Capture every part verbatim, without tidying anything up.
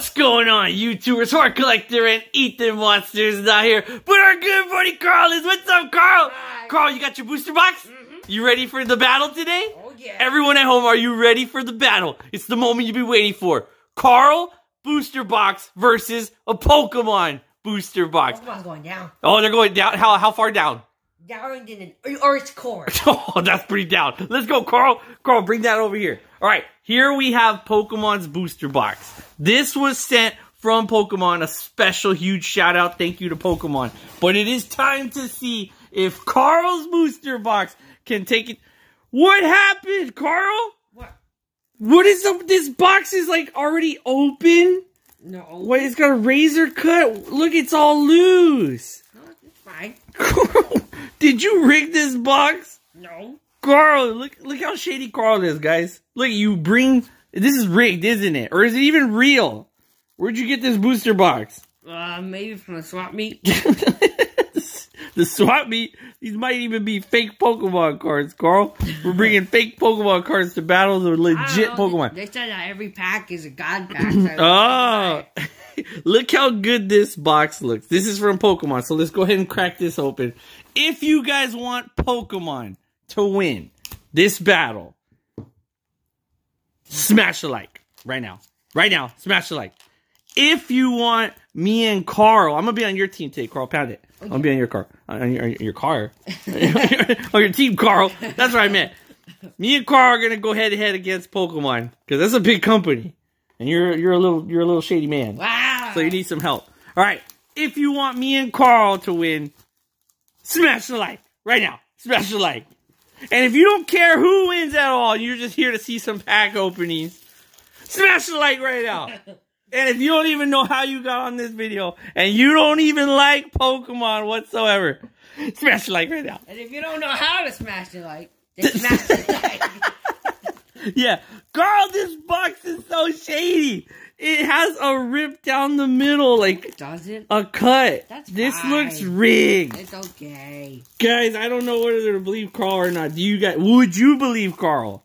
What's going on, YouTubers? Horror Collector and Ethan Monsters is out here, but our good buddy Carl is. What's up, Carl? Hi. Carl, you got your booster box? Mm-hmm. You ready for the battle today? Oh yeah. Everyone at home, are you ready for the battle? It's the moment you've been waiting for. Carl booster box versus a Pokemon booster box. Pokemon's going down. Oh, they're going down. How how far down? Down in an Earth's core. Oh, that's pretty down. Let's go, Carl. Carl, bring that over here. All right, here we have Pokemon's booster box. This was sent from Pokemon. A special huge shout out. Thank you to Pokemon. But it is time to see if Carl's booster box can take it. What happened, Carl? What? What is up? This box is like already open. No. What? It's got a razor cut. Look, it's all loose. No, it's fine. Carl, did you rig this box? No. Carl, look look how shady Carl is, guys. Look, you bring... This is rigged, isn't it? Or is it even real? Where'd you get this booster box? Uh, maybe from the swap meet. The swap meet? These might even be fake Pokemon cards, Carl. We're bringing fake Pokemon cards to battles with legit Pokemon. They said that every pack is a god pack. Oh! Look how good this box looks. This is from Pokemon, so let's go ahead and crack this open. If you guys want Pokemon to win this battle, smash a like right now. Right now, smash a like. If you want me and Carl, I'm gonna be on your team today, Carl. Pound it. Okay. I'm gonna be on your car, on your, on your car, on your team, Carl. That's what I meant. Me and Carl are gonna go head to head against Pokemon because that's a big company, and you're you're a little you're a little shady man. Wow. So you need some help. All right. If you want me and Carl to win, smash the like right now. Smash the like. And if you don't care who wins at all, you're just here to see some pack openings, smash the like right now. And if you don't even know how you got on this video, and you don't even like Pokemon whatsoever, smash the like right now. And if you don't know how to smash the like, then smash the like. Yeah. Carl, this box is so shady. It has a rip down the middle, like it doesn't. A cut. That's this fine. Looks rigged. It's okay. Guys, I don't know whether to believe Carl or not. Do you guys would you believe Carl?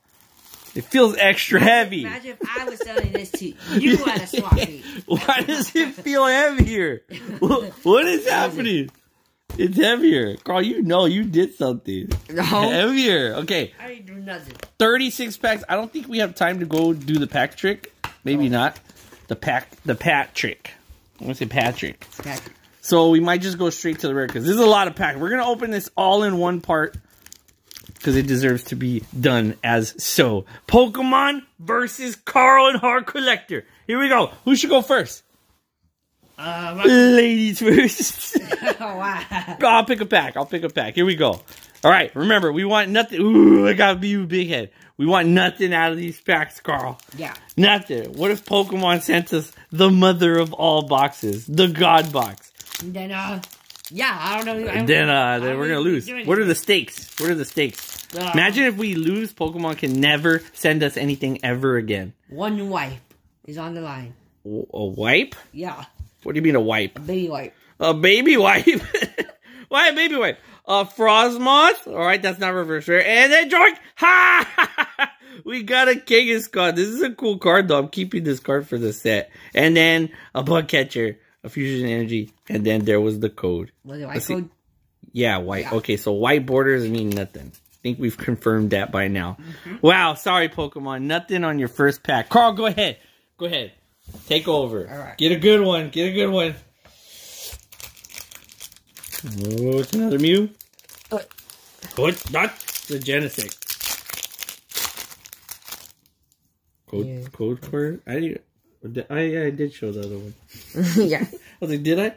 It feels extra heavy. Imagine if I was selling this to you at a swap meet. Why does it feel heavier? what, what is happening? It's heavier. Carl, you know you did something. No. Heavier. Okay. I didn't do nothing. thirty-six packs. I don't think we have time to go do the pack trick. Maybe oh. not. The pack, the pack trick. I'm gonna say Patrick. Patrick. So we might just go straight to the rare because this is a lot of pack. We're gonna open this all in one part because it deserves to be done as so. Pokemon versus Carl and Hard Collector. Here we go. Who should go first? Uh, Ladies first. Oh, wow. I'll pick a pack. I'll pick a pack. Here we go. All right. Remember, we want nothing. Ooh, I gotta be you, big head. We want nothing out of these packs, Carl. Yeah. Nothing. What if Pokemon sent us the mother of all boxes? The God Box. Then, uh, yeah, I don't know. I, then, uh, then we're going to lose. What are the stakes? What are the stakes? Uh, Imagine if we lose, Pokemon can never send us anything ever again. One wipe is on the line. O a wipe? Yeah. What do you mean a wipe? A baby wipe. A baby wipe? Why a baby wipe? A Frosmoth. All right, that's not reverse rare. And then Jork. Ha! We got a Kangaskhan. This is a cool card, though. I'm keeping this card for the set. And then a Bug Catcher, a Fusion Energy, and then there was the code. Was it white Let's code? See. Yeah, white. Yeah. Okay, so white borders mean nothing. I think we've confirmed that by now. Mm-hmm. Wow, sorry, Pokemon. Nothing on your first pack. Carl, go ahead. Go ahead. Take over. All right. Get a good one. Get a good one. Oh, it's another Mew. Uh, oh, it's not the Genesect. Code, yeah. code for I did. I I did show the other one. Yeah. I was like, did I?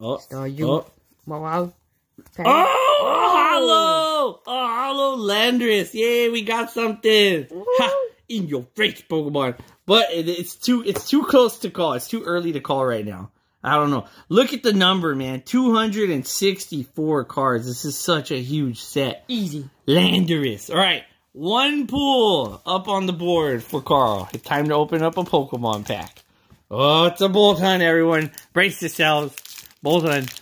Oh, so you, oh, wow. Oh, oh, hollow, oh, hollow Landorus. Yay, we got something. Ha, in your face, Pokemon. But it, it's too, it's too close to call. It's too early to call right now. I don't know. Look at the number, man. two hundred sixty-four cards. This is such a huge set. Easy. Landorus. All right. One pull up on the board for Carl. It's time to open up a Pokemon pack. Oh, it's a Boltund, everyone. Brace yourselves. Boltund.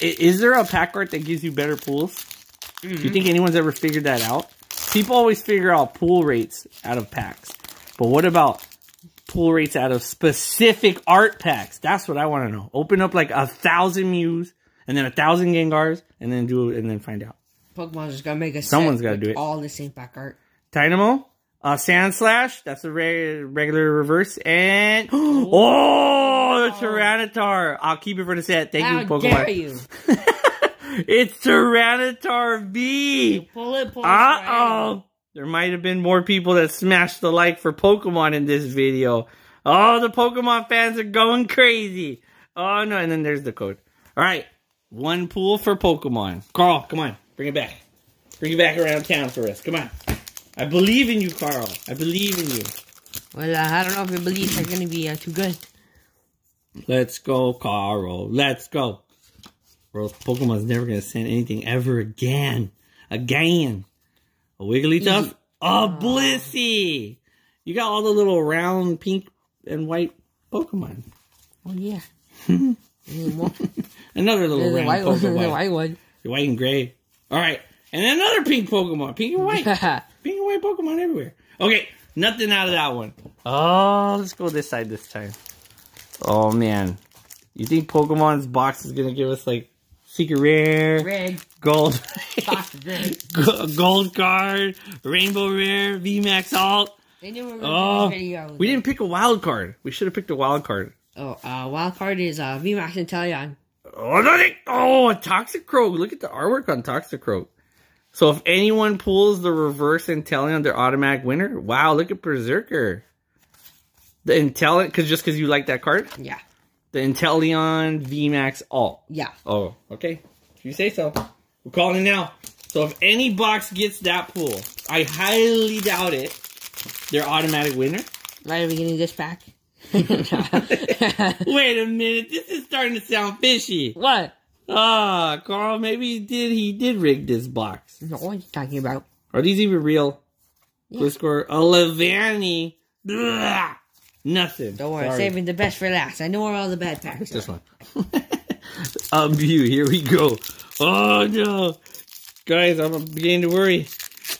Is there a pack art that gives you better pulls? Mm-hmm. Do you think anyone's ever figured that out? People always figure out pull rates out of packs. But what about... pull rates out of specific art packs. That's what I want to know. Open up like a thousand Mews and then a thousand Gengars and then do and then find out. Pokemon's just gotta make a Someone's set gotta with do it. All the same pack art. Dynamo, uh, Sand Slash. That's a re regular reverse. And oh, oh, the Tyranitar. I'll keep it for the set. Thank How you, Pokemon. Dare you. It's Tyranitar V. You pull it, pull it. Uh oh. Right. There might have been more people that smashed the like for Pokemon in this video. Oh, the Pokemon fans are going crazy. Oh, no. And then there's the code. All right. One pool for Pokemon. Carl, come on. Bring it back. Bring it back around town for us. Come on. I believe in you, Carl. I believe in you. Well, uh, I don't know if your beliefs are going to be uh, too good. Let's go, Carl. Let's go. Bro, Pokemon's never going to send anything ever again. Again. A Wigglytuff, a oh. Blissey. You got all the little round pink and white Pokemon. Oh yeah. Another little There's round white Pokemon. One. White one. White and gray. All right, and another pink Pokemon. Pink and white. Pink and white Pokemon everywhere. Okay, nothing out of that one. Oh, let's go this side this time. Oh man, you think Pokemon's box is gonna give us like? Secret rare, red, gold, gold card, rainbow rare, V max alt. They knew we were oh, video we didn't pick a wild card. We should have picked a wild card. Oh, uh, wild card is uh, V max Inteleon. Oh, nothing. Oh, a Toxicroak. Look at the artwork on Toxicroak. So if anyone pulls the reverse Inteleon, they're automatic winner. Wow, look at Berserker. The Inteleon, because just because you like that card. Yeah. The Inteleon V max alt. Yeah. Oh, okay. If you say so. We're calling it now. So if any box gets that pool, I highly doubt it, they're automatic winner. Right, are we getting this back? Wait a minute. This is starting to sound fishy. What? Ah, oh, Carl, maybe he did, he did rig this box. I don't know what you're talking about. Are these even real? Yeah. Blue score. Olivani. Blah. Nothing. Don't worry, Sorry. saving the best for last. I know where all the bad packs This are. one. um, Mew, here we go. Oh, no. Guys, I'm beginning to worry.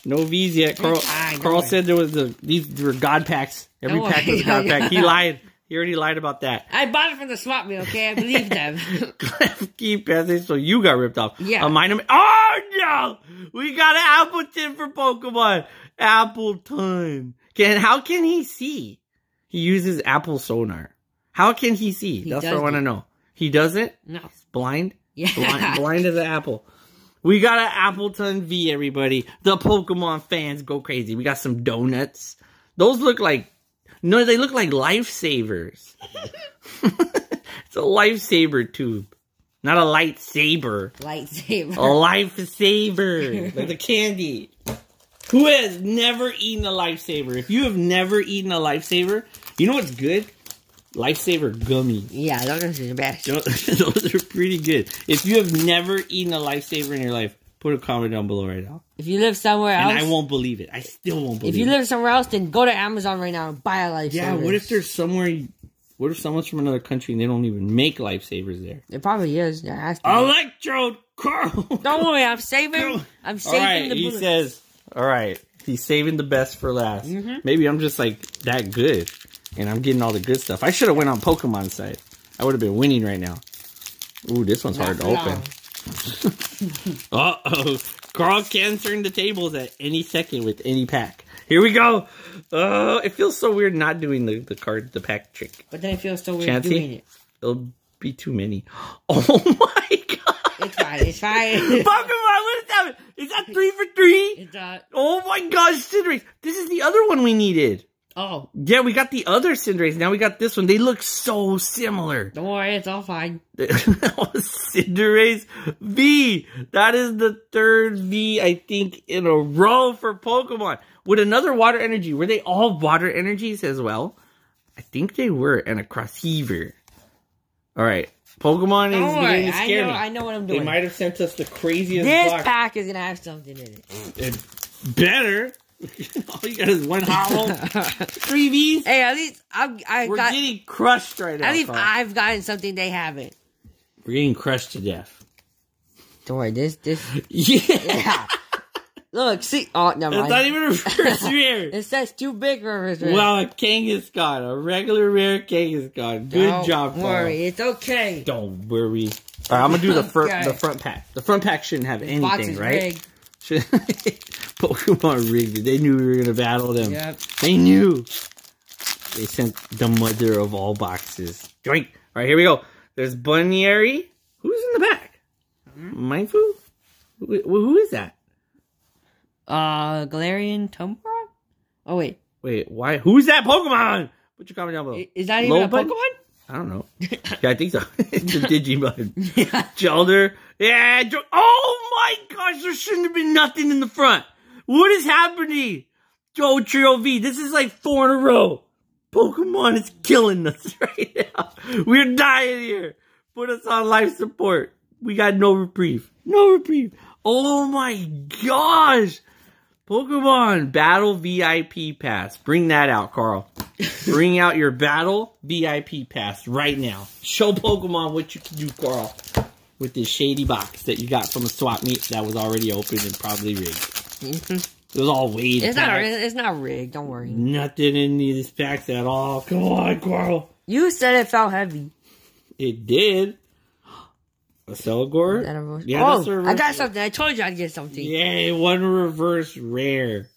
No V's yet. Carl, ah, Carl said there was the, these were God packs. Every don't pack worry. was a God pack. He lied. He already lied about that. I bought it from the swap meal, okay? I believe them. Keep passing, so you got ripped off. Yeah. A minor oh, no! We got an Appletun for Pokemon. Appletun. Can, how can he see? He uses Apple sonar. How can he see? He That's doesn't. what I want to know. He doesn't? No. He's blind? Yeah. Blind, blind as an apple. We got an Appletun V, everybody. The Pokemon fans go crazy. We got some donuts. Those look like... No, they look like lifesavers. It's a lifesaver tube. Not a lightsaber. Lightsaber. A lifesaver. Like the candy. Who has never eaten a lifesaver? If you have never eaten a lifesaver... You know what's good? Lifesaver gummies. Yeah, those are the best. Those are pretty good. If you have never eaten a lifesaver in your life, put a comment down below right now. If you live somewhere else... And I won't believe it. I still won't believe it. If you live somewhere else, then go to Amazon right now and buy a lifesaver. Yeah, what if there's somewhere... What if someone's from another country and they don't even make lifesavers there? It probably is. There has to be. Electrode Carl! Don't worry, I'm saving... Carl. I'm saving All right, the bullets. He says... All right. He's saving the best for last. Mm-hmm. Maybe I'm just like that good. And I'm getting all the good stuff. I should have went on Pokemon's side. I would have been winning right now. Ooh, this one's Not hard to open. Uh-oh. Carl can turn the tables at any second with any pack. Here we go. Oh, it feels so weird not doing the, the card, the pack trick. But then it feels so weird Chansey? doing it. It'll be too many. Oh, my God. It's fine. It's fine. Pokemon, what is that? Is that three for three? It's not. Oh my gosh, Cinderace. This is the other one we needed. Oh. Yeah, we got the other Cinderace. Now we got this one. They look so similar. Don't worry, it's all fine. Cinderace V. That is the third V, I think, in a row for Pokemon. With another water energy. Were they all water energies as well? I think they were. And a Crossheaver. All right. Pokemon Don't is worry, to scare I know, me. I know what I'm doing. They might have sent us the craziest This box. pack is going to have something in it. It better. All you got is one hollow. Three Vs. Hey, at least I'm, I We're got... We're getting crushed right now. At least I've gotten something they haven't. We're getting crushed to death. Don't worry, this... this yeah. yeah. Look, see. Oh, never mind. It's not even a reverse rare. It says too big reverse rare. Wow, a Kangaskhan. A regular rare Kangaskhan. Good Don't job, Don't worry. Paul. It's okay. Don't worry. All right, I'm going to do the, fir okay. the front pack. The front pack shouldn't have this anything, box is right? Should Pokemon rigged. They knew we were going to battle them. Yep. They knew. They sent the mother of all boxes. Joink. All right, here we go. There's Buneary. Who's in the back? Mm-hmm. Mindfu? Who, who is that? Uh, Galarian Tompora? Oh, wait. Wait, why? Who's that Pokemon? Put your comment down below. Is that even Low a Pokemon? Pokemon? I don't know. Yeah, I think so. It's a Digimon. Yeah. Gelder. Yeah. Oh my gosh, there shouldn't have been nothing in the front. What is happening? Joe Trio V. This is like four in a row. Pokemon is killing us right now. We're dying here. Put us on life support. We got no reprieve. No reprieve. Oh my gosh. Pokemon Battle V I P Pass. Bring that out, Carl. Bring out your Battle V I P Pass right now. Show Pokemon what you can do, Carl, with this shady box that you got from a swap meet that was already open and probably rigged. It was all weighed. It's not, it's not rigged. Don't worry. Nothing in these packs at all. Come on, Carl. You said it felt heavy. It did. A Celigore? Yeah, oh, I got rare. something. I told you I'd get something. Yay, one reverse rare.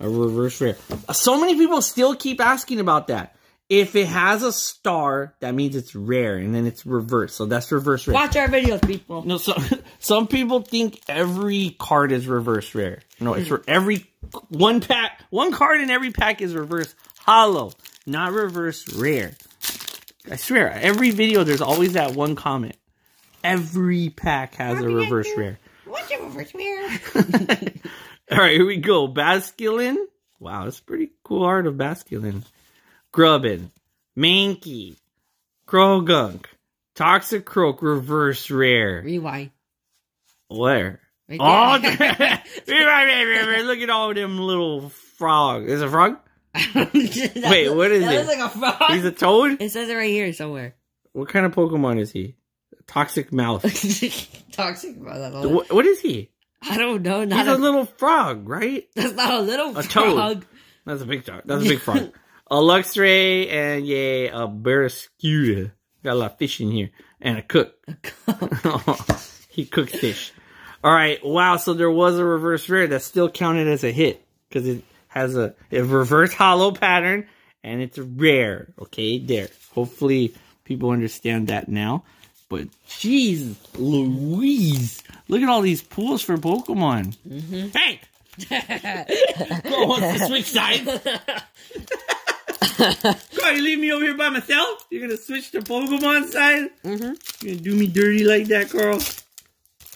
A reverse rare. So many people still keep asking about that. If it has a star, that means it's rare, and then it's reverse. So that's reverse rare. Watch our videos, people. No, so, some people think every card is reverse rare. No, it's for every one pack. One card in every pack is reverse hollow, not reverse rare. I swear, every video, there's always that one comment. Every pack has Mommy, a reverse rare. What's a reverse rare? All right, here we go. Basculin. Wow, that's a pretty cool art of Basculin. Grubbin. Mankey. Krogunk. Toxicroak reverse rare. Rewind. Where? Right oh, rewind, look at all them little frogs. Is it a frog? Wait, what is that it? That looks like a frog. He's a toad? It says it right here somewhere. What kind of Pokemon is he? Toxic mouth. Toxic mouth. What, what is he? I don't know. Not He's a, a little frog, right? That's not a little a frog. Toad. That's a big frog. That's a big frog. A Luxray and yeah, a Barrascuda. Got a lot of fish in here. And a cook. A cook. He cooks fish. All right. Wow. So there was a reverse rare that still counted as a hit because it has a, a reverse hollow pattern and it's rare. Okay. There. Hopefully people understand that now. But jeez, Louise! Look at all these pools for Pokemon. Mm-hmm. Hey, Go wants to switch sides. God, you leave me over here by myself? You're gonna switch to Pokemon side? Mm-hmm. You're gonna do me dirty like that, Carl?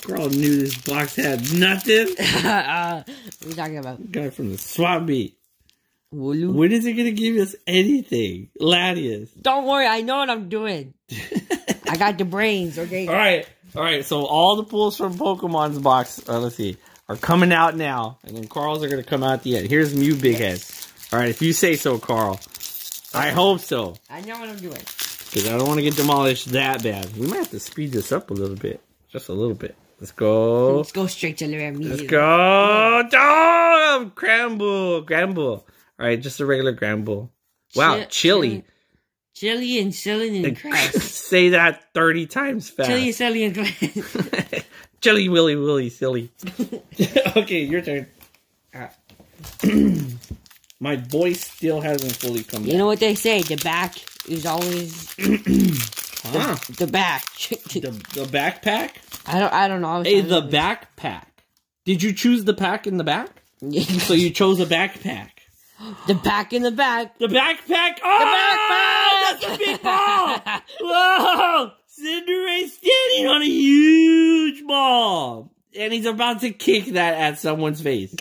Carl knew this box had nothing. uh, what are you talking about? Guy from the swap meet. Wooloo. When is it gonna give us anything, Latias? Don't worry, I know what I'm doing. I got the brains, okay? All right. All right. So all the pulls from Pokemon's box, uh, let's see, are coming out now. And then Carl's are going to come out at the end. Here's Mew Big Head. All right. If you say so, Carl. I hope so. I know what I'm doing. Because I don't want to get demolished that bad. We might have to speed this up a little bit. Just a little bit. Let's go. Let's go straight to the Mew. Let's go. Oh, Granbull. Granbull. All right. Just a regular Granbull. Wow. Ch chili. Chili and Silly and Crash. Say that thirty times fast. Chili, Silly, and Crash. Chili, Willy, Willy, Silly. Okay, your turn. Ah. My voice still hasn't fully come You back. know what they say, the back is always... huh? The, the back. the, the backpack? I don't I don't know. Hey, the backpack. Did you choose the pack in the back? So you chose a backpack. The back in the back. The backpack. Oh, the backpack. That's a big ball. Whoa. Cinderace standing on a huge ball. And he's about to kick that at someone's face.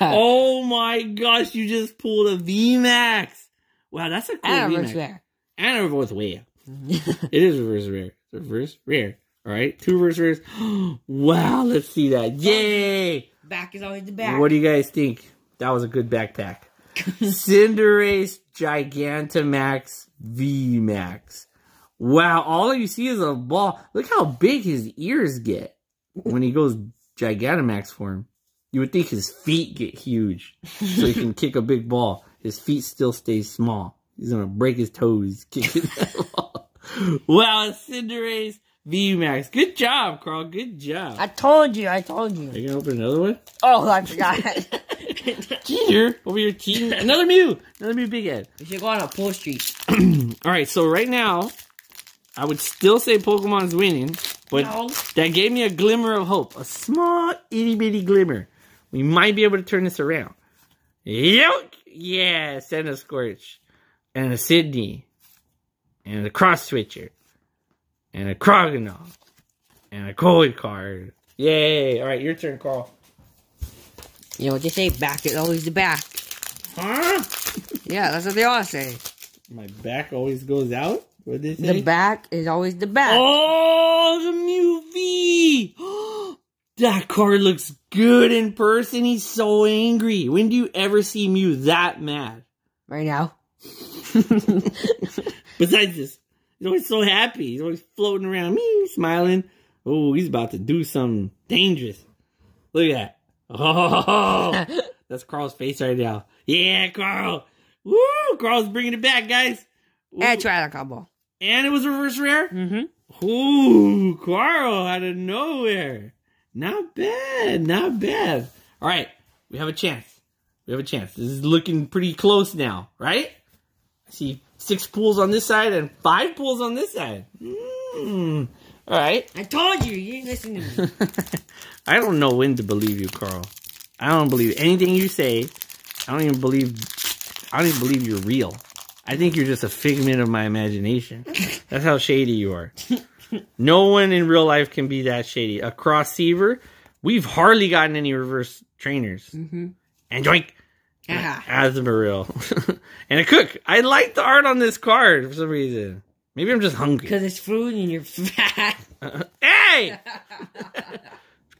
Oh, my gosh. You just pulled a V max. Wow, that's a cool and V max. Rare. And a reverse rare. It is reverse rare. Reverse rare. All right. Two reverse rares. Wow. Let's see that. Yay. Back is always the back. What do you guys think? That was a good backpack. Cinderace Gigantamax V max. Wow, all you see is a ball. Look how big his ears get when he goes Gigantamax form. You would think his feet get huge so he can kick a big ball. His feet still stay small. He's going to break his toes kicking that ball. Wow, it's Cinderace V max. Good job, Carl. Good job. I told you. I told you. Are you going to open another one? Oh, I forgot. Cheater. Over here cheating. Another Mew. Another Mew Big Ed. We should go on a pull streak. All right, so right now, I would still say Pokemon's winning, but no. That gave me a glimmer of hope. A small, itty-bitty glimmer. We might be able to turn this around. Yoke! Yeah, send a Scorch. And a Sydney. And a Cross Switcher. And a Kroganaw. And a Cold Card. Yay! Alright, your turn, Carl. You know what they say, back is always the back. Huh? Yeah, that's what they all say. My back always goes out? What did they say? The back is always the back. Oh, the Mew V! That card looks good in person. He's so angry. When do you ever see Mew that mad? Right now. Besides this, he's always so happy. He's always floating around, Mew, smiling. Oh, he's about to do something dangerous. Look at that. Oh, that's Carl's face right now. Yeah, Carl. Woo! Carl's bringing it back, guys. Ooh. And try that combo. And it was a reverse rare? Mm-hmm. Ooh, Carl out of nowhere. Not bad. Not bad. All right. We have a chance. We have a chance. This is looking pretty close now, right? I see six pulls on this side and five pulls on this side. Mm. All right. I told you. You didn't listen to me. I don't know when to believe you, Carl. I don't believe anything you say. I don't even believe... I don't even believe you're real. I think you're just a figment of my imagination. That's how shady you are. No one in real life can be that shady. A Crossiever, we've hardly gotten any reverse trainers. Mm-hmm. And Joink. Ah. Asmarill. And a Cook. I like the art on this card for some reason. Maybe I'm just hungry. Because it's food and you're fat. Uh, hey!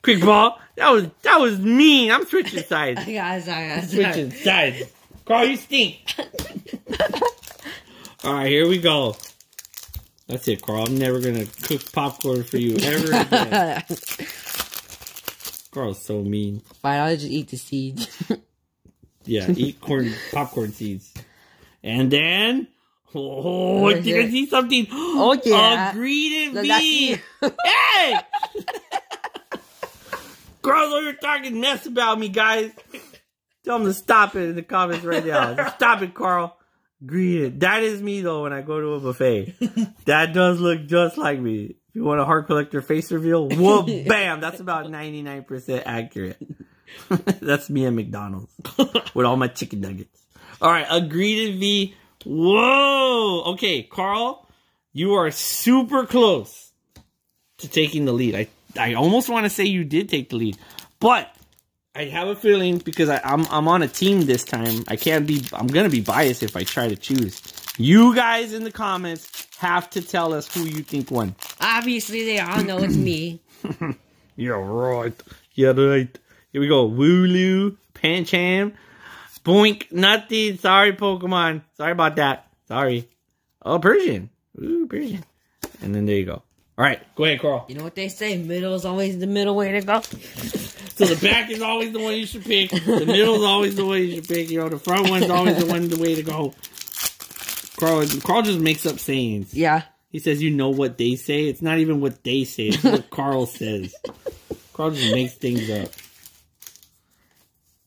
Quick ball. That was that was mean. I'm switching sides. I got it, I got it. Switching sides. Carl, you stink. All right, here we go. That's it, Carl. I'm never going to cook popcorn for you ever again. Carl's so mean. Fine, I'll just eat the seeds. Yeah, eat corn, popcorn seeds. And then... Oh, I did I see something? Oh, yeah. A green and me. Hey! Carl's over here talking mess about me, guys. Tell him to stop it in the comments right now. Stop it, Carl. Greet it. That is me, though, when I go to a buffet. That does look just like me. If you want a Heart Collector face reveal, whoa, bam. That's about ninety-nine percent accurate. That's me at McDonald's with all my chicken nuggets. All right, a greeted V. Whoa. Okay, Carl, you are super close to taking the lead. I, I almost want to say you did take the lead, but... I have a feeling because I, I'm I'm on a team this time. I can't be. I'm gonna be biased if I try to choose. You guys in the comments have to tell us who you think won. Obviously, they all know it's me. You're right. You're right. Here we go. Wooloo, Pancham, Boink, nothing. Sorry, Pokemon. Sorry about that. Sorry. Oh, Persian. Ooh, Persian. And then there you go. All right, go ahead, Carl. You know what they say? Middle is always the middle way to go. So the back is always the one you should pick. The middle is always the one you should pick. You know, the front one's always the one the way to go. Carl, Carl just makes up sayings. Yeah. He says, you know what they say? It's not even what they say. It's what Carl says. Carl just makes things up.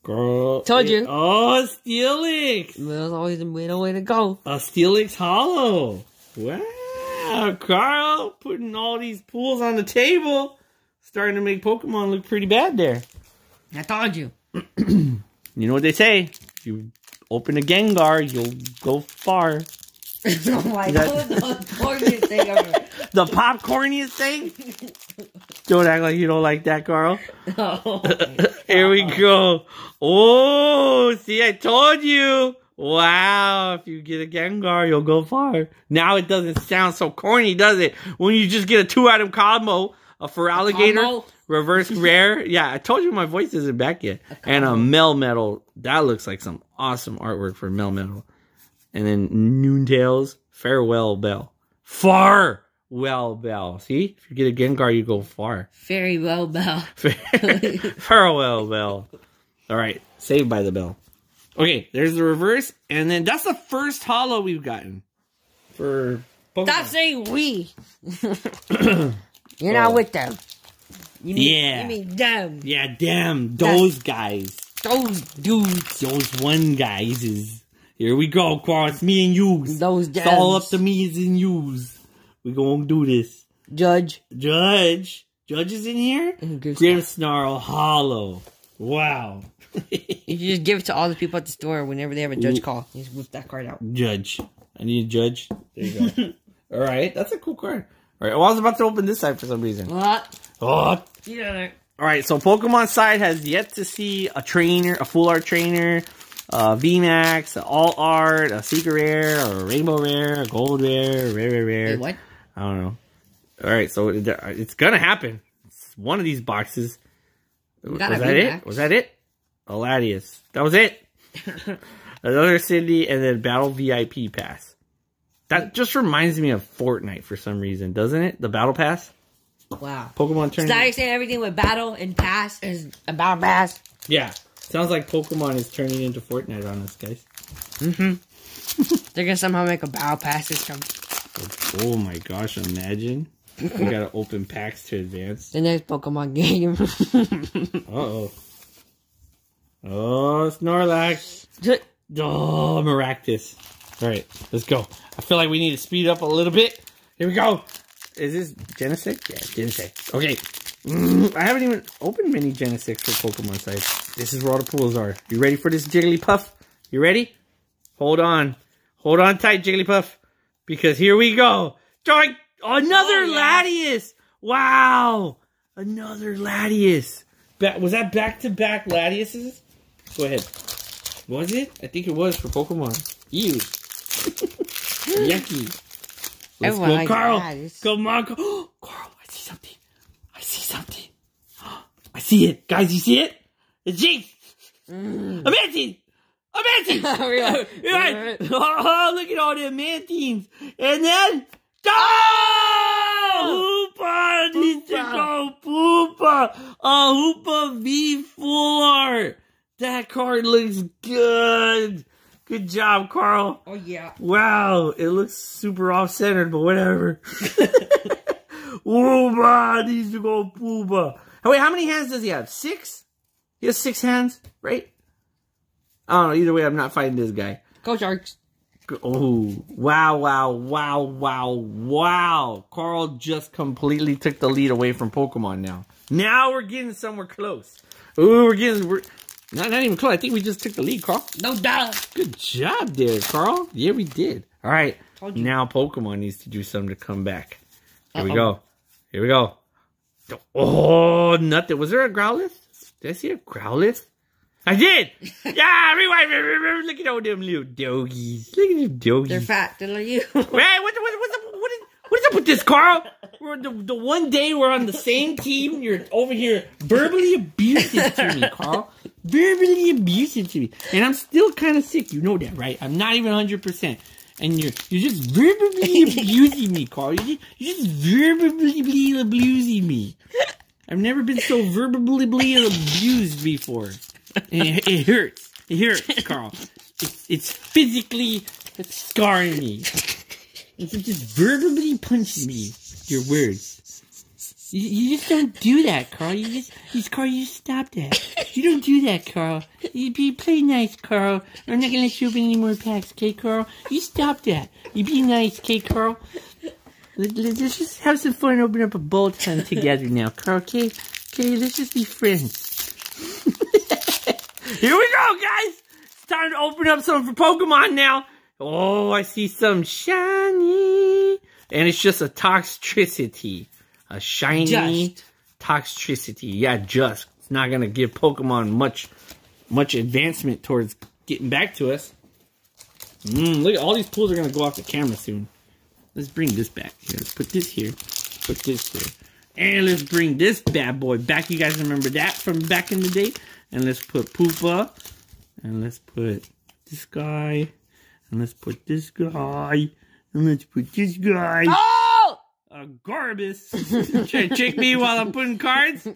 Carl. Told you. Oh, Steelix. Middle's always the middle way to go. A Steelix Hollow. Wow, Carl putting all these pools on the table. Starting to make Pokemon look pretty bad there. I told you. You know what they say. If you open a Gengar, you'll go far. Oh my god, the corniest thing ever. The popcorniest thing? Don't act like you don't like that, Carl. No. Here we go. Oh, see, I told you. Wow, if you get a Gengar, you'll go far. Now it doesn't sound so corny, does it? When you just get a two-item combo... A Feraligatr, reverse rare. Yeah, I told you my voice isn't back yet. And a Melmetal. That looks like some awesome artwork for Melmetal. And then Noontails, Farewell Bell. Far! well, Bell. See? If you get a Gengar, you go far. Very well, Bell. Farewell, Bell. All right. Saved by the Bell. Okay, there's the reverse. And then that's the first holo we've gotten. For Pokemon. Stop saying we. You're not with them. You mean, yeah. You mean them. Yeah, them. Those guys. Those dudes. Those one guys is... Here we go, Carl. It's me and yous. Those dems. It's all up to me's and yous. We gonna do this. Judge. Judge. Judge is in here? Grimmsnarl hollow. Wow. You just give it to all the people at the store whenever they have a judge call. You just whip that card out. Judge. I need a judge. There you go. Alright, that's a cool card. Alright, well, I was about to open this side for some reason. What? Oh. Yeah. Alright, so Pokemon side has yet to see a trainer, a full art trainer. Uh, V MAX, All Art, a Secret Rare, a Rainbow Rare, a Gold Rare, Rare Rare Rare. Wait, what? I don't know. Alright, so it, it's gonna happen. It's one of these boxes. Was that V MAX. It? Was that it? Latias. That was it. Another Cindy, and then Battle V I P Pass. That just reminds me of Fortnite for some reason, doesn't it? The Battle Pass? Wow. Pokemon Tournament. So now you're saying everything with Battle and Pass is a Battle Pass? Yeah. Sounds like Pokemon is turning into Fortnite on us, guys. Mm-hmm. They're going to somehow make a battle pass system. Oh, oh my gosh, imagine. We got to open packs to advance. The next Pokemon game. Uh-oh. Oh, Snorlax. Oh, Maractus. All right, let's go. I feel like we need to speed up a little bit. Here we go. Is this Genesect? Yeah, Genesect. Okay. I haven't even opened many Genesects for Pokemon size. This is where all the pools are. You ready for this, Jigglypuff? You ready? Hold on. Hold on tight, Jigglypuff. Because here we go. Another oh, yeah. Latias! Wow! Another Latias. Ba was that back-to-back Latiases? Go ahead. Was it? I think it was for Pokemon. Ew. Yucky. Let's Everyone go, like Carl. Latias. Come on, Carl. Carl, I see something. I see something. I see it. Guys, you see it? It's Jinx. Mm. A Mantine. A Mantine. Right. Oh, look at all the Mantines. And then... Oh! Hoopa needs to go. Hoopa. A Hoopa V full art. That card looks good. Good job, Carl. Oh, yeah. Wow. It looks super off-centered, but whatever. Hoopa needs to go Hoopa. Oh, wait, how many hands does he have? Six? He has six hands, right? I don't know. Either way, I'm not fighting this guy. Go Sharks. Oh, wow, wow, wow, wow, wow. Carl just completely took the lead away from Pokemon now. Now we're getting somewhere close. Ooh, we're getting... We're, not, not even close. I think we just took the lead, Carl. No doubt. Good job there, Carl. Yeah, we did. All right. Now Pokemon needs to do something to come back. Here Uh-oh. we go. Here we go. Oh, nothing. Was there a Growlithe? Did I see a Growlithe? I did! Yeah, rewind. Look at all them little doggies. Look at them doggies. They're fat. They're like you. Hey, what, what, what's, up, what, is, what's up with this, Carl? We're the, the one day we're on the same team, you're over here verbally abusive to me, Carl. Verbally abusive to me. And I'm still kind of sick. You know that, right? I'm not even one hundred percent. And you're, you're just verbally abusing me, Carl. You're just, you're just verbally abusing me. I've never been so verbally abused before. It, it hurts. It hurts, Carl. It's, it's physically scarring me. It's just verbally punching me. Your words. You, you just don't do that, Carl. You just, you just, Carl, you just stop that. You don't do that, Carl. You be play nice, Carl. I'm not gonna let you open any more packs, okay, Carl? You stop that. You be nice, okay, Carl? Let, let, let's just have some fun and open up a Boltund together now, Carl, okay? Okay, let's just be friends. Here we go, guys! It's time to open up some for Pokemon now. Oh, I see some shiny. And it's just a Toxtricity. A shiny just. Toxtricity. Yeah, just. It's not going to give Pokemon much much advancement towards getting back to us. Mm, look, all these pools are going to go off the camera soon. Let's bring this back here. Let's put this here. Put this there. And let's bring this bad boy back. You guys remember that from back in the day? And let's put Poopa. And let's put this guy. And let's put this guy. And let's put this guy. Oh! a Garbus. Try to trick me while I'm putting cards.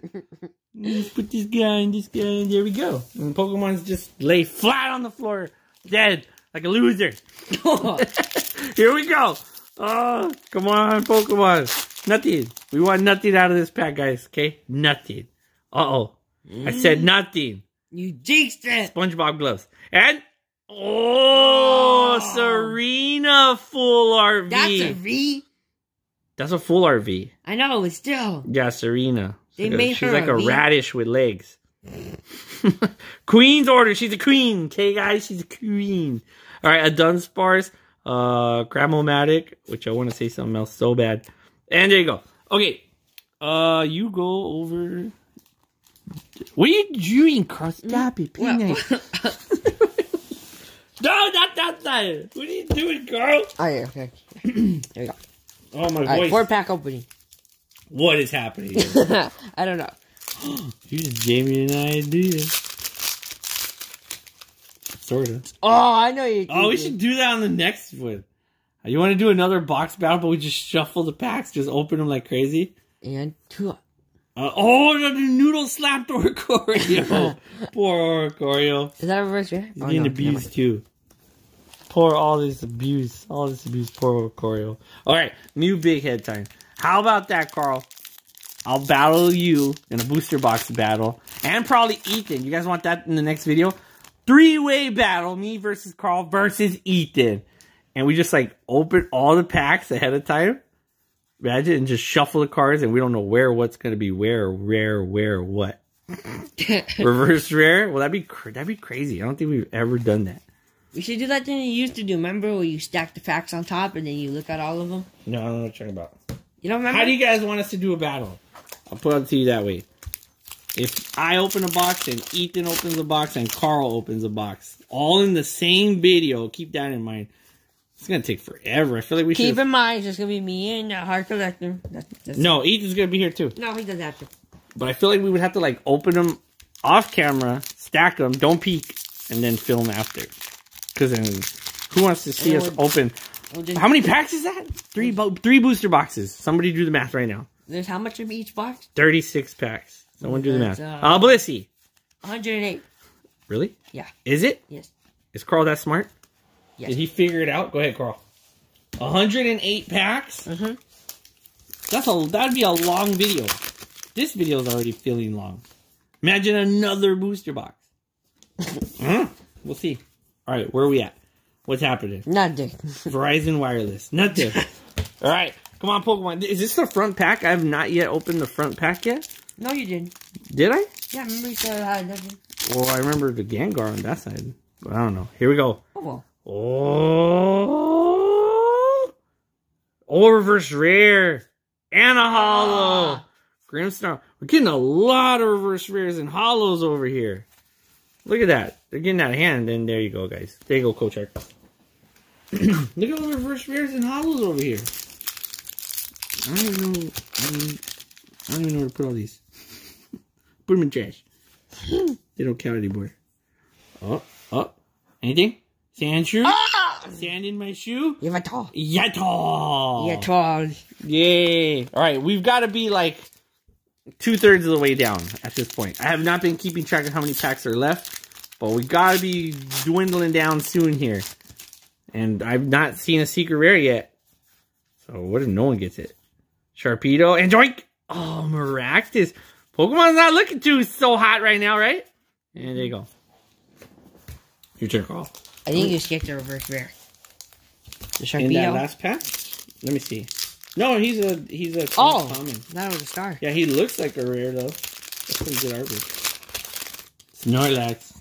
Let's put this guy and this guy, and there we go. And Pokemon's just lay flat on the floor, dead, like a loser. Here we go. Oh, come on, Pokemon. Nothing. We want nothing out of this pack, guys, okay? Nothing. Uh-oh. Mm. I said nothing. You jinxed it. SpongeBob gloves. And... Oh, oh, Serena full R V. That's a V? That's a full R V. I know, it's still. Yeah, Serena. They like made a, she's her like a, a radish with legs. Queen's order. She's a queen. Okay, guys, she's a queen. All right, a Dunsparce, uh, Cramomatic, which I want to say something else so bad. And there you go. Okay, uh, you go over. What are you doing, Cross-Dappy Peanut? No, not that side. What are you doing, Carl? Oh, yeah, okay. There we go. Oh, my voice. Right, four-pack opening. What is happening here? I don't know. You just gave me an idea. Sort of. Oh, I know you did. Oh, we should do that on the next one. You want to do another box battle, but we just shuffle the packs, just open them like crazy? And two up. Uh, oh, the noodle slapped Oricorio. Poor Oricorio. Is that reverse? Yeah? He's oh, being no, abused too. Poor all this abuse. All this abuse. Poor Oricorio. All right, new big head time. How about that, Carl? I'll battle you in a booster box battle, and probably Ethan. You guys want that in the next video? Three-way battle: me versus Carl versus Ethan, and we just like open all the packs ahead of time. Imagine, and just shuffle the cards, and we don't know where what's going to be where, rare, where, what. Reverse rare? Well, that'd be, cr that'd be crazy. I don't think we've ever done that. We should do that thing you used to do. Remember where you stack the packs on top, and then you look at all of them? No, I don't know what you're talking about. You don't remember? How do you guys want us to do a battle? I'll put it to you that way. If I open a box, and Ethan opens a box, and Carl opens a box, all in the same video, keep that in mind. It's going to take forever. I feel like we should... Keep should've... in mind, it's just going to be me and a hard collector. That's, that's... No, Ethan's going to be here too. No, he doesn't have to. But I feel like we would have to like open them off camera, stack them, don't peek, and then film after. Because then who wants to see us would... open? We'll just... How many packs is that? Three bo three booster boxes. Somebody do the math right now. There's how much of each box? thirty-six packs. Someone do the math. Uh, uh Blissey. one hundred eight. Really? Yeah. Is it? Yes. Is Carl that smart? Yes. Did he figure it out? Go ahead, Carl. one hundred eight packs? Mm-hmm. That's a, that'd be a long video. This video is already feeling long. Imagine another booster box. Huh? We'll see. All right, where are we at? What's happening? Nothing. Verizon Wireless. Nothing. All right. Come on, Pokemon. Is this the front pack? I have not yet opened the front pack yet. No, you didn't. Did I? Yeah, I remember you said I had nothing. Well, I remember the Gengar on that side. But I don't know. Here we go. Oh, well. Oh, oh, reverse rare and a hollow. Ah. Grimmsnarl. We're getting a lot of reverse rares and hollows over here. Look at that. They're getting out of hand. And there you go, guys. There you go, Kochak. Look at all the reverse rares and hollows over here. I don't even know. I don't, I don't even know where to put all these. Put them in trash. They don't count anymore. Oh, oh. Anything? Sand shoe? Ah! Sand in my shoe? Yatol. Yatol. Yatol. Yay. All right, we've got to be like two-thirds of the way down at this point. I have not been keeping track of how many packs are left, but we got to be dwindling down soon here. And I've not seen a secret rare yet. So what if no one gets it? Sharpedo and Joink. Oh, Maractus. Pokemon's not looking too so hot right now, right? And there you go. Your turn, Carl. I think you skipped the reverse rare. The Sharpedo. In that last pack? Let me see. No, he's a he's a oh, common. That was a star. Yeah, he looks like a rare though. That's pretty good artwork. Snorlax.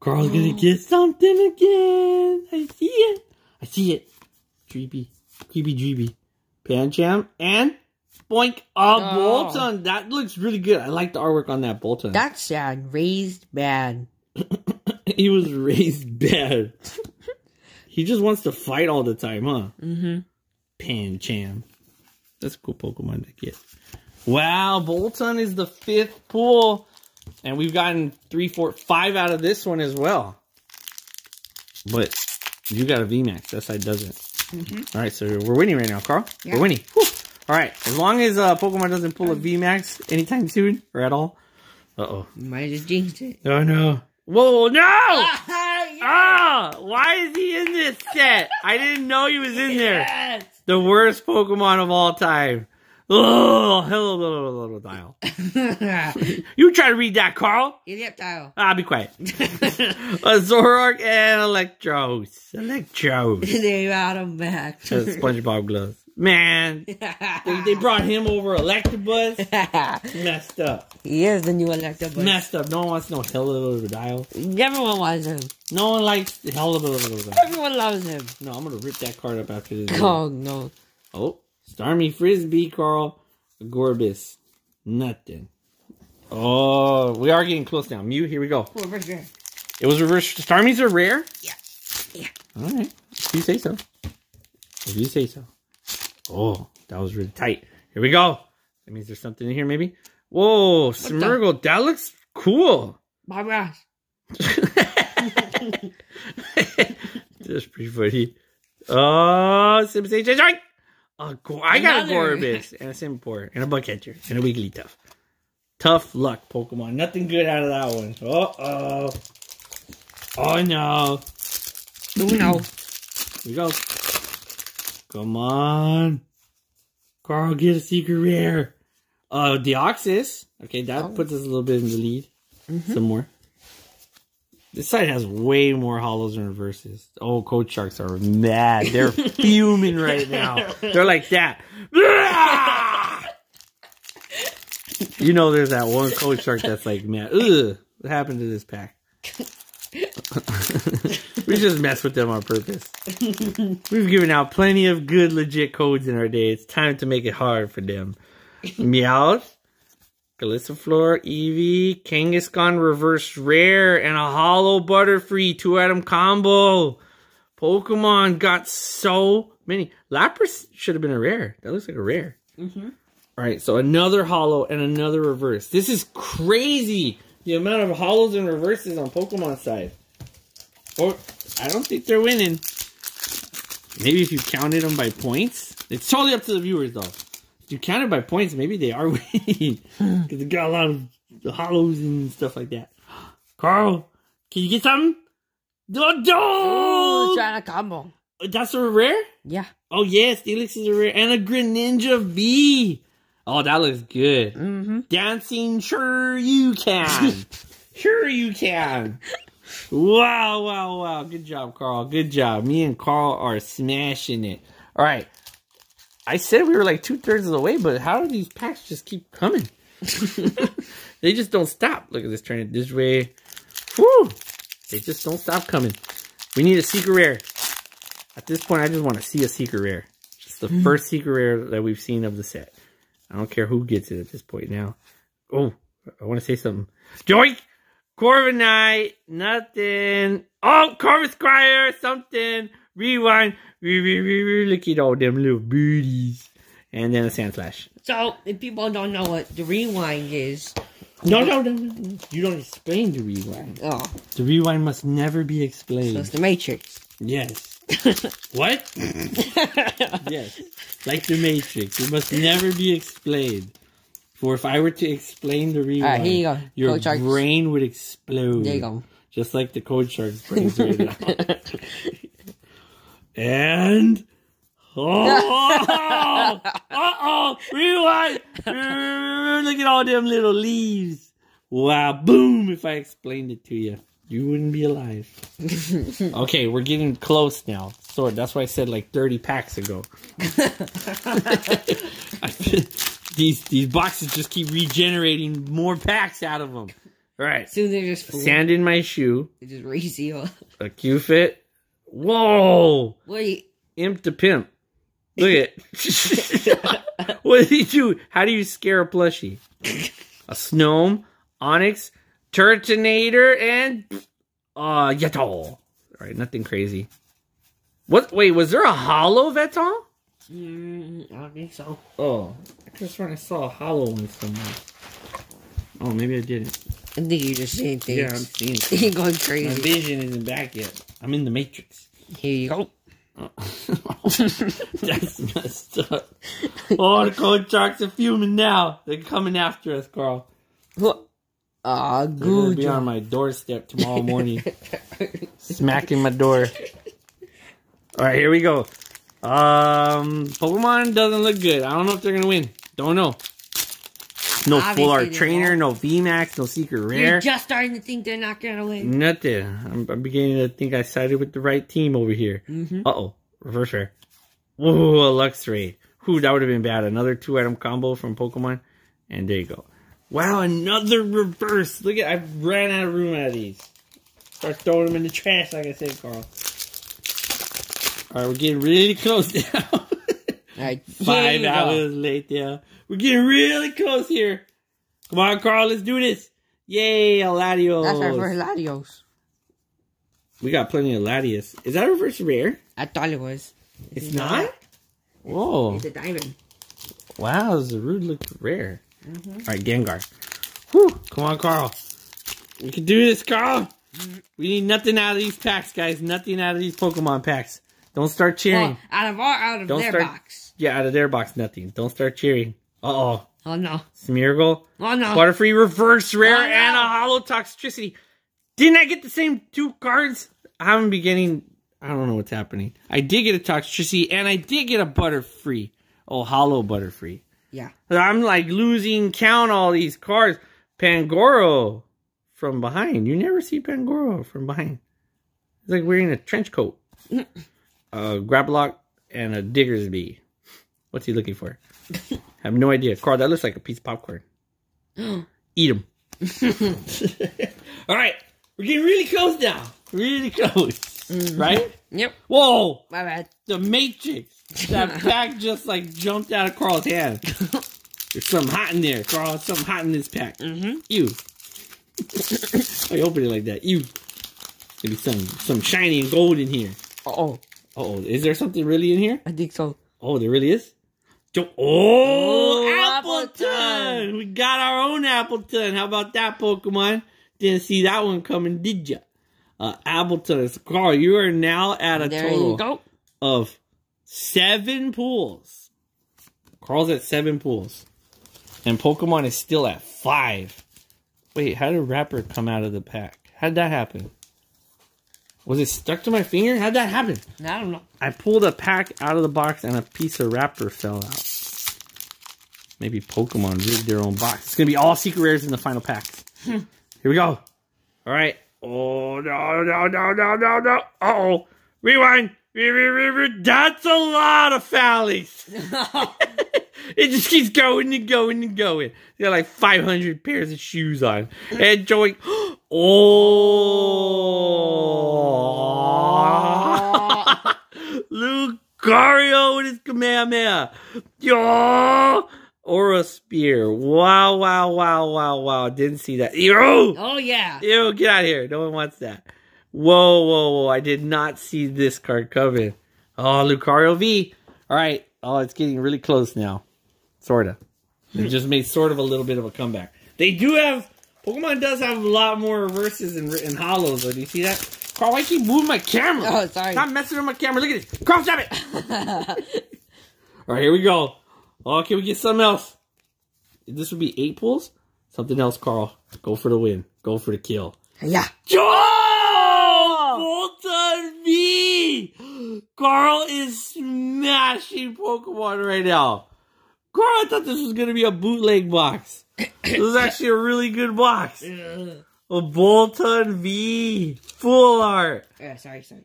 Carl's gonna get something again. I see it. I see it. Dreepy, creepy, dreepy. Pancham and Boink. Oh, oh. Boltund. That looks really good. I like the artwork on that Boltund. That's sad. Raised bad. He was raised bad. He just wants to fight all the time, huh? Mm-hmm. Pancham. That's a cool Pokemon to get. Wow, Boltund is the fifth pull. And we've gotten three, four, five out of this one as well. But you got a V max. That side doesn't. Mm-hmm. All right, so we're winning right now, Carl. Yeah. We're winning. Whew. All right, as long as uh, Pokemon doesn't pull a V max anytime soon or at all. Uh-oh. Might have just jinxed it. Oh, no. Whoa, no! Ah, oh, why is he in this set? I didn't know he was in there. Yes. The worst Pokemon of all time. Oh, hello, little, little dial. You try to read that, Carl? Idiot dial. Ah, be quiet. uh, Zoroark and Electros. Electros. They out of match. Uh, SpongeBob gloves. Man, they, they brought him over Electabuzz. Messed up. He is the new Electabuzz. Messed up. No one wants no Helldivile. Everyone wants him. No one likes Helldivile. Everyone loves him. No, I'm going to rip that card up after this. Oh, game. No. Oh, Starmie Frisbee, Carl. Gorbis. Nothing. Oh, we are getting close now. Mew, here we go. Oh, reverse rare. It was reverse. Starmies are rare? Yeah. Yeah. All right. If you say so. If you say so. Oh, that was really tight. Here we go. That means there's something in here, maybe. Whoa, Smeargle. That looks cool. My gosh. That's pretty funny. Oh, Sims H. I got a Gorbis and a Simpor and a Bugcatcher and a Wigglytuff. Tough luck, Pokemon. Nothing good out of that one. Uh-oh. Oh, no. No, no. Here we go. Come on. Carl, get a secret rare. Uh, Deoxys. Okay, that oh. puts us a little bit in the lead. Mm-hmm. Some more. This side has way more hollows and reverses. Oh, Code Sharks are mad. They're fuming right now. They're like that. You know there's that one Code Shark that's like, man, ugh, what happened to this pack? We just mess with them on purpose. We've given out plenty of good, legit codes in our day. It's time to make it hard for them. Meowth, Galissaflor, Eevee, Kangaskhan reverse rare, and a hollow Butterfree two-item combo. Pokemon got so many. Lapras should have been a rare. That looks like a rare. Mm-hmm. All right, so another hollow and another reverse. This is crazy. The amount of hollows and reverses on Pokemon side. Or, I don't think they're winning. Maybe if you counted them by points. It's totally up to the viewers, though. If you counted by points, maybe they are winning. Because they got a lot of hollows and stuff like that. Carl, can you get something? Don't! Don't! Ooh, trying to combo. That's a rare? Yeah. Oh, yes. Steelix is a rare. And a Greninja V. Oh, that looks good. Mm-hmm. Dancing, sure you can. Sure you can. Wow, wow, wow. Good job, Carl. Good job. Me and Carl are smashing it. All right. I said we were like two-thirds of the way, but how do these packs just keep coming? They just don't stop. Look at this. Turn it this way. Woo! They just don't stop coming. We need a secret rare. At this point, I just want to see a secret rare. Just the mm-hmm. first secret rare that we've seen of the set. I don't care who gets it at this point now. Oh, I want to say something. Joink! Corviknight! Nothing! Oh, Corvisquire! Something! Rewind! Re -re -re -re. Look at all them little booties. And then a Sandslash. So, if people don't know what the rewind is... No, no, no, no. You don't explain the rewind. Oh. The rewind must never be explained. So it's the Matrix. Yes. What? Yes. Like the Matrix. It must never be explained. For if I were to explain the rewind, right, here you go. your Code Sharks. brain would explode. There you go. Just like the Code Shark's brains right now. And... Oh! Uh-oh! Rewind! Look at all them little leaves. Wow. Boom! If I explained it to you. You wouldn't be alive. Okay, we're getting close now. So that's why I said like thirty packs ago. these these boxes just keep regenerating more packs out of them. All right. Soon they're just full. Sand in my shoe. They just reseal. A Q-Fit. Whoa. Wait. Imp to Pimp. Look at it. What did he do? How do you scare a plushie? A Snome, Onyx, Turtonator, and uh Yetol. All right, nothing crazy. What? Wait, was there a hollow Vetol? Mm, I don't think so. Oh, I just when I saw a hollow one somewhere. Oh, maybe I didn't. I think you just seeing things. Yeah, I'm seeing things. You're going crazy. My vision isn't back yet. I'm in the Matrix. Here you go. That's messed up. All the cold sharks are fuming now. They're coming after us, Carl. What? Ah, good. They're gonna be on my doorstep tomorrow morning, smacking my door. All right, here we go. Um, Pokemon doesn't look good. I don't know if they're gonna win. Don't know. No Obviously full art trainer, won't. No V MAX, no secret rare. You're just starting to think they're not gonna win. Nothing. I'm, I'm beginning to think I sided with the right team over here. Mm-hmm. Uh oh, reverse rare. Whoa, a Luxray. Who that would have been bad. Another two item combo from Pokemon, and there you go. Wow, another reverse. Look at, I ran out of room out of these. Start throwing them in the trash, like I said, Carl. All right, we're getting really close now. All right, five hours late now. We're getting really close here. Come on, Carl, let's do this. Yay, a Latios. That's our first Latios. We got plenty of Latias. Is that reverse rare? I thought it was. It's, it's not? not? Whoa. It's a diamond. Wow, Gerudo looked rare. Mm-hmm. All right, Gengar. Whew. Come on, Carl. We can do this, Carl. We need nothing out of these packs, guys. Nothing out of these Pokemon packs. Don't start cheering. Well, out of our, out of Don't their start, box. Yeah, out of their box, nothing. Don't start cheering. Uh-oh. Oh, no. Smeargle. Oh, no. Butterfree, reverse rare, oh, no. and a hollow toxicity. Didn't I get the same two cards? I'm beginning. I don't know what's happening. I did get a toxicity, and I did get a Butterfree. Oh, hollow Butterfree. Yeah. I'm like losing count all these cards. Pangoro from behind. You never see Pangoro from behind. It's like wearing a trench coat. A uh, Grablock and a Diggersby. What's he looking for? I have no idea. Carl, that looks like a piece of popcorn. Eat him. All right. We're getting really close now. Really close. Mm-hmm. Right? Yep. Whoa. My bad. The Matrix. That pack just like jumped out of Carl's hand. There's something hot in there, Carl. There's something hot in this pack. Mm-hmm. Ew. I opened it like that. Ew. There'll be some, some shiny and gold in here. Uh-oh. Uh-oh. Is there something really in here? I think so. Oh, there really is? Jo oh, oh Appletun. Appletun! We got our own Appletun. How about that, Pokemon? Didn't see that one coming, did ya? Uh, Appletun. Carl, you are now at a there total you go. of... Seven pools. Carl's at seven pools. And Pokemon is still at five. Wait, how did Rapper come out of the pack? How'd that happen? Was it stuck to my finger? How'd that happen? I don't know. I pulled a pack out of the box and a piece of Rapper fell out. Maybe Pokemon rigged their own box. It's going to be all secret rares in the final packs. Here we go. All right. Oh, no, no, no, no, no, no. Uh-oh. Rewind. That's a lot of Fallies. No. It just keeps going and going and going. They got like five hundred pairs of shoes on. And Joey. Oh. Lucario with his Kamehameha. Yo. Aura Spear. Wow, wow, wow, wow, wow. Didn't see that. Ew. Oh, yeah. Ew, get out of here. No one wants that. Whoa, whoa, whoa. I did not see this card coming. Oh, Lucario V. All right. Oh, it's getting really close now. Sort of. They just made sort of a little bit of a comeback. They do have... Pokemon does have a lot more reverses and, and hollows. Do you see that? Carl, why keep moving my camera? Oh, sorry. Stop messing with my camera. Look at this. Carl, stop it. All right, here we go. Oh, can we get something else? This would be eight pulls? Something else, Carl. Go for the win. Go for the kill. Yeah. Joy! Boltund V! Carl is smashing Pokemon right now. Carl, I thought this was going to be a bootleg box. This is actually a really good box. A Boltund V. Full art. Uh, sorry, sorry.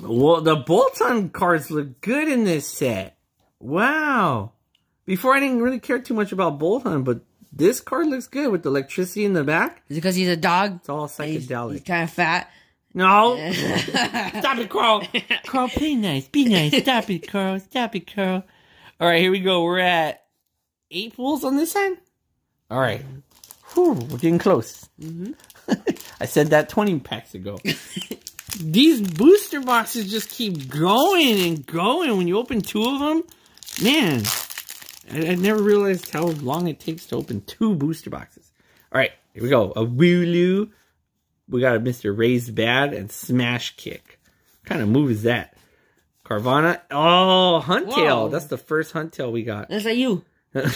Well, the Boltund cards look good in this set. Wow. Before, I didn't really care too much about Boltund, but this card looks good with the electricity in the back. Is it because he's a dog? It's all psychedelic. He's, he's kind of fat. No. Stop it, Carl. Carl, play nice. Be nice. Stop it, Carl. Stop it, Carl. All right, here we go. We're at eight pools on this side. All right. Whew, we're getting close. Mm-hmm. I said that twenty packs ago. These booster boxes just keep going and going. When you open two of them, man, I, I never realized how long it takes to open two booster boxes. All right, here we go. A Wooloo. We got a Mister Raised Bad and Smash Kick. What kind of move is that? Carvana. Oh, Huntail. Whoa. That's the first Huntail we got. That's like you. Yeah,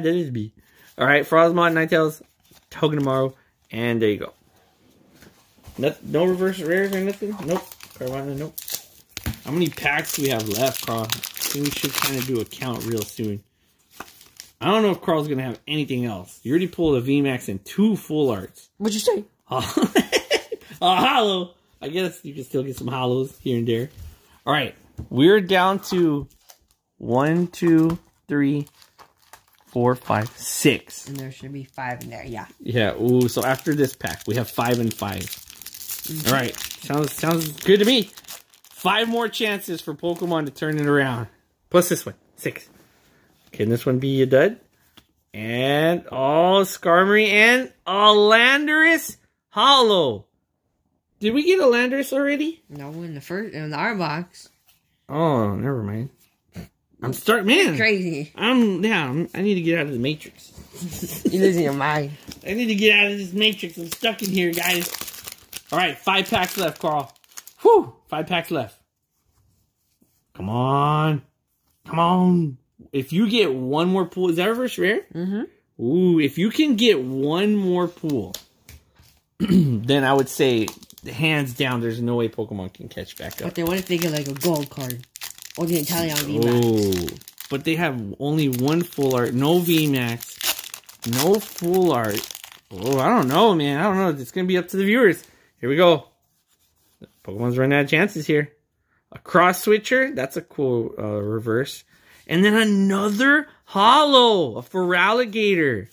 that is me. All right, Frosmoth, Ninetales, Togedemaru, and there you go. No, no reverse rares or nothing? Nope. Carvana, nope. How many packs do we have left, Carl? I think we should kind of do a count real soon. I don't know if Carl's going to have anything else. You already pulled a V MAX and two full arts. What'd you say? Oh. A hollow. I guess you can still get some hollows here and there. All right. We're down to one, two, three, four, five, six. And there should be five in there, yeah. Yeah. Ooh, so after this pack, we have five and five. Mm-hmm. All right. Sounds, sounds good to me. Five more chances for Pokemon to turn it around. Plus this one. Six. Can this one be a dud? And, oh, Skarmory and a Landorus Hollow. Did we get a Landorus already? No, in the first, in our box. Oh, never mind. I'm starting, man. Crazy. I'm, yeah, I'm, I need to get out of the Matrix. You're losing your mind. I need to get out of this Matrix. I'm stuck in here, guys. All right, five packs left, Carl. Whew, five packs left. Come on. Come on. If you get one more pool, is that reverse rare? Mm-hmm. Ooh, if you can get one more pool, then I would say, hands down, there's no way Pokemon can catch back up. But then what if they get like a gold card? Or the Inteleon V MAX? Oh, but they have only one full art, no V MAX, no full art. Oh, I don't know, man. I don't know. It's going to be up to the viewers. Here we go. Pokemon's running out of chances here. A cross switcher. That's a cool uh, reverse. And then another hollow, a Feraligatr.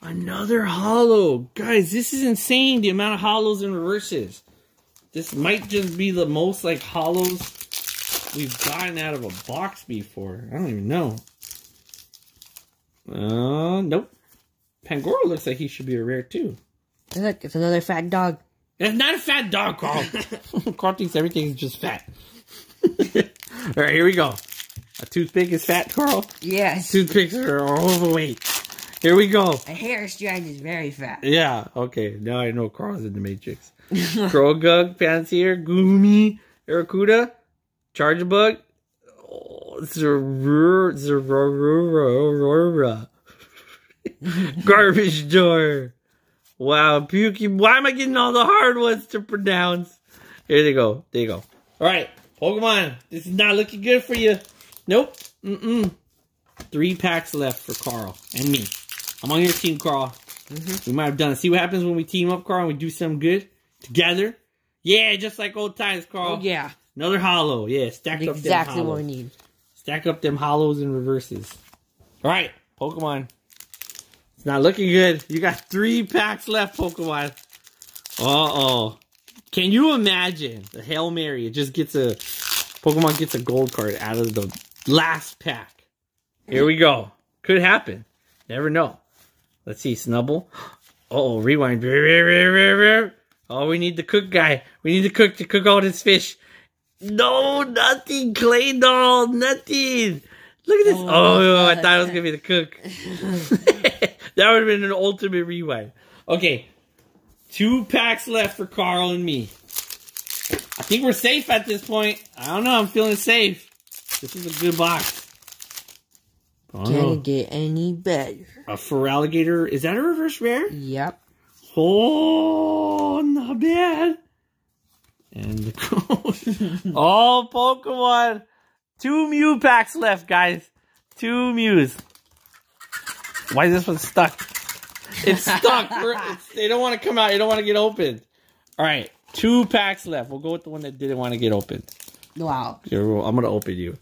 Another hollow. Guys, this is insane, the amount of hollows and reverses. This might just be the most, like, hollows we've gotten out of a box before. I don't even know. Uh, nope. Pangoro looks like he should be a rare, too. Look, it's another fat dog. It's not a fat dog, Carl. Carl thinks everything is just fat. All right, here we go. A toothpick is fat, Carl? Yes. Toothpicks are overweight. Here we go. A hair strand is very fat. Yeah, okay. Now I know Carl's in the Matrix. Krogug, Panseer, Goomy, Aracuda, Chargebug. Oh, Zerora, Zerora, Zerora. Garbage Door. Wow, Pukey. Why am I getting all the hard ones to pronounce? Here they go. There you go. All right, Pokemon. This is not looking good for you. Nope. Mm-mm. Three packs left for Carl and me. I'm on your team, Carl. Mm-hmm. We might have done it. See what happens when we team up, Carl, and we do something good together? Yeah, just like old times, Carl. Oh, yeah. Another hollow. Yeah, stack up them hollows. Exactly what we need. Stack up them hollows and reverses. All right, Pokemon. It's not looking good. You got three packs left, Pokemon. Uh-oh. Can you imagine the Hail Mary? It just gets a... Pokemon gets a gold card out of the last pack. Here we go. Could happen. Never know. Let's see. Snubble. Uh-oh. Rewind. Oh, we need the cook guy. We need the cook to cook all this fish. No, nothing. Clay doll. Nothing. Look at this. Oh, oh I thought it was going to be the cook. That would have been an ultimate rewind. Okay. Two packs left for Carl and me. I think we're safe at this point. I don't know. I'm feeling safe. This is a good box. Can't get any better. A Feraligatr. Is that a reverse rare? Yep. Oh, not bad. And the code. Oh, Pokemon. Two Mew packs left, guys. Two Mews. Why is this one stuck? It's stuck. It's, they don't want to come out. They don't want to get opened. All right. Two packs left. We'll go with the one that didn't want to get opened. Wow. I'm going to open you.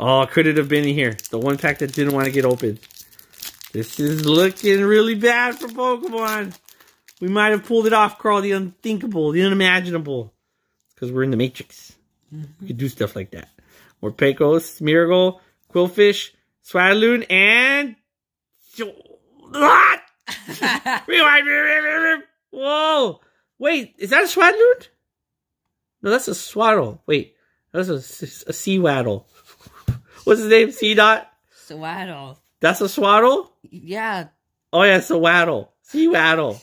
Oh, could it have been here? The one pack that didn't want to get opened. This is looking really bad for Pokemon. We might have pulled it off, Carl. The unthinkable. The unimaginable. Because we're in the Matrix. Mm-hmm. We could do stuff like that. Morpeko, Smeargle, Quillfish, Swaloon, and... Whoa! Wait, is that a Swadloon? No, that's a Swaddle. Wait, that's a Sea Waddle. What's his name? Sea Dot? Swaddle. That's a Swaddle? Yeah. Oh, yeah, it's a Waddle. Sea Waddle.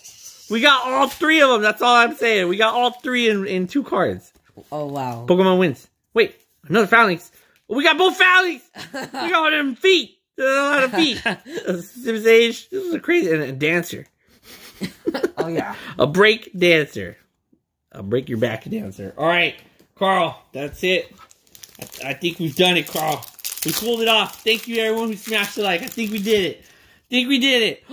We got all three of them. That's all I'm saying. We got all three in, in two cards. Oh, wow. Pokemon wins. Wait, another Phalanx. We got both Phalanx! We got them feet! A lot of feet. This is a crazy. And a dancer. Oh, yeah. A break dancer. A break your back dancer. All right, Carl, that's it. I, I think we've done it, Carl. We pulled it off. Thank you, everyone who smashed the like. I think we did it. I think we did it.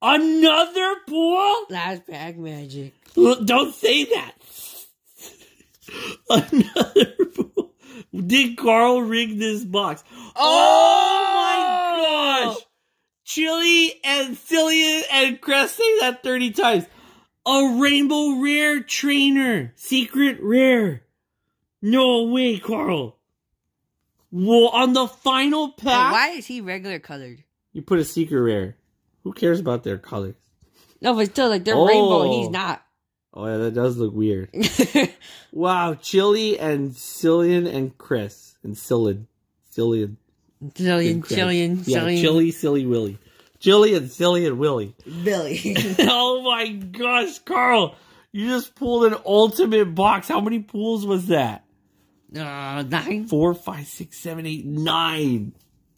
Another pull? That's pack magic. Look, don't say that. Another pull. Did Carl rig this box? Oh, oh my gosh! Chili and Cillian and Crest say that thirty times. A Rainbow Rare Trainer. Secret Rare. No way, Carl. Well, on the final pack. Wait, why is he regular colored? You put a secret rare. Who cares about their colors? No, but still, like, they're oh. rainbow and he's not. Oh, yeah, that does look weird. Wow, Chili and Cillian and Chris. And Cillian. Cillian. Cillian, Cillian, yeah, Cillian. Chili, Silly Willy. Chili and Cillian and Willy. Billy. Oh my gosh, Carl. You just pulled an ultimate box. How many pulls was that? Uh, nine. Four, five, six, seven, eight, nine.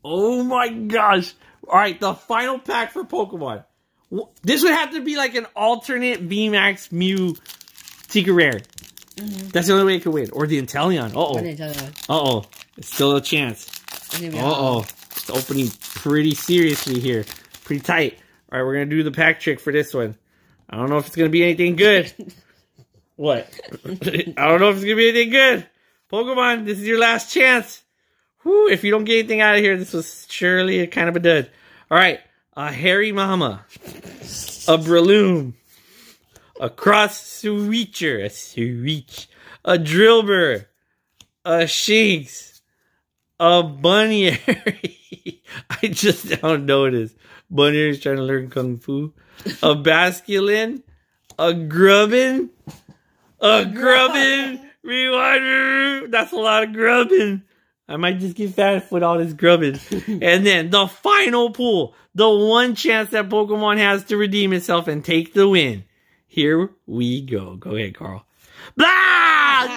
Oh my gosh. All right, the final pack for Pokemon. This would have to be like an alternate V MAX Mew Secret Rare. Mm-hmm. That's the only way it could win. Or the Inteleon. Uh-oh. Uh-oh. It's still a chance. Uh-oh. It's opening pretty seriously here. Pretty tight. All right, we're going to do the pack trick for this one. I don't know if it's going to be anything good. What? I don't know if it's going to be anything good. Pokemon, this is your last chance. Whew, if you don't get anything out of here, this was surely a kind of a dud. All right. A Hairy Mama, a Breloom, a Cross Suicher, a Suich, a Drillbur, a Shinx, a Buneary. I just don't notice. Buneary's trying to learn Kung Fu. A Basculin, a Grubbin, a Grubbin, Rewinder. That's a lot of Grubbin. I might just get fat with all this grubbing. And then the final pull. The one chance that Pokemon has to redeem itself and take the win. Here we go. Go ahead, Carl. Blah!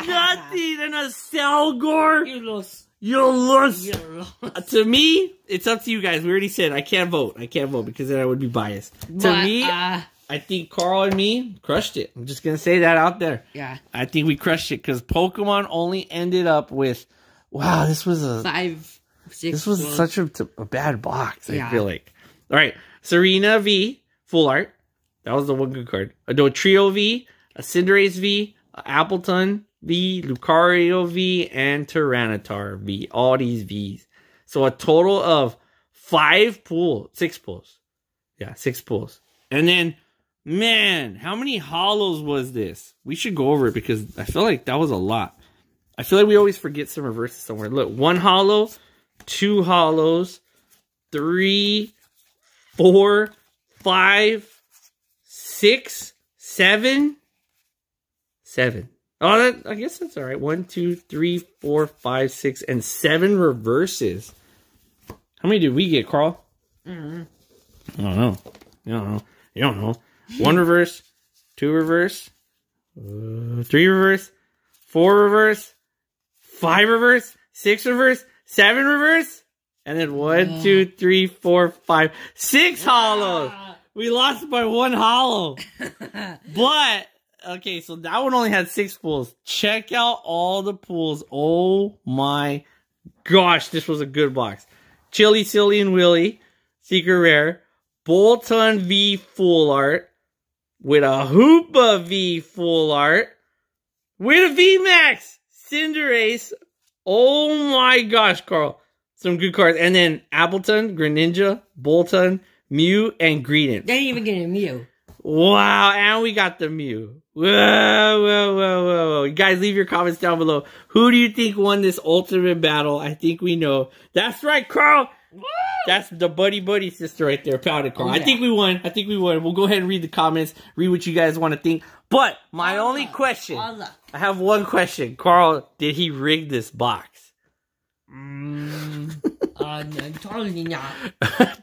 Nothing in a Selgor. You lost. You lost. You lost. To me, it's up to you guys. We already said I can't vote. I can't vote because then I would be biased. But, to me, uh, I think Carl and me crushed it. I'm just going to say that out there. Yeah. I think we crushed it because Pokemon only ended up with... Wow, this was a five, six. This was such a, a bad box. I yeah. feel like. All right, Serena V, full art. That was the one good card. A Dotrio V, a Cinderace V, a Appletun V, Lucario V, and Tyranitar V. All these V's. So a total of five pulls, six pulls. Yeah, six pulls. And then, man, how many hollows was this? We should go over it because I feel like that was a lot. I feel like we always forget some reverses somewhere. Look, one hollow, two hollows, three, four, five, six, seven, seven. Oh, that, I guess that's all right. One, two, three, four, five, six, and seven reverses. How many did we get, Carl? I don't know. I don't know. You don't know. One reverse, two reverse, uh, three reverse, four reverse. Five reverse, six reverse, seven reverse, and then one, yeah. two, three, four, five, six yeah. hollows. We lost by one hollow. But, okay, so that one only had six pulls. Check out all the pulls. Oh my gosh, this was a good box. Chili, Silly, and Willy, Secret Rare, Boltund V Full Art, with a Hoopa V Full Art, with a V MAX. Cinderace, oh my gosh, Carl. Some good cards. And then Appletun, Greninja, Boltund, Mew, and Greedent. They didn't even get a Mew. Wow, and we got the Mew. Whoa, whoa, whoa, whoa, whoa. Guys, leave your comments down below. Who do you think won this ultimate battle? I think we know. That's right, Carl. Woo! That's the buddy buddy sister right there, Powder Carl. Oh, yeah. I think we won. I think we won. We'll go ahead and read the comments, read what you guys want to think. But my Alla, only question, Alla. I have one question. Carl, did he rig this box? Mm, uh, no, totally not.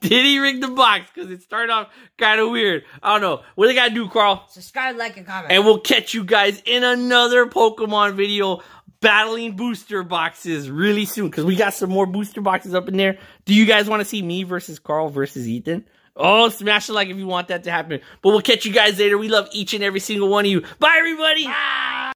Did he rig the box? Because it started off kind of weird. I don't know. What do they got to do, Carl? Subscribe, like, and comment. And we'll catch you guys in another Pokemon video. battling booster boxes really soon, because we got some more booster boxes up in there. Do you guys want to see me versus Carl versus Ethan? Oh, smash a like if you want that to happen. But we'll catch you guys later. We love each and every single one of you. Bye, everybody! Bye.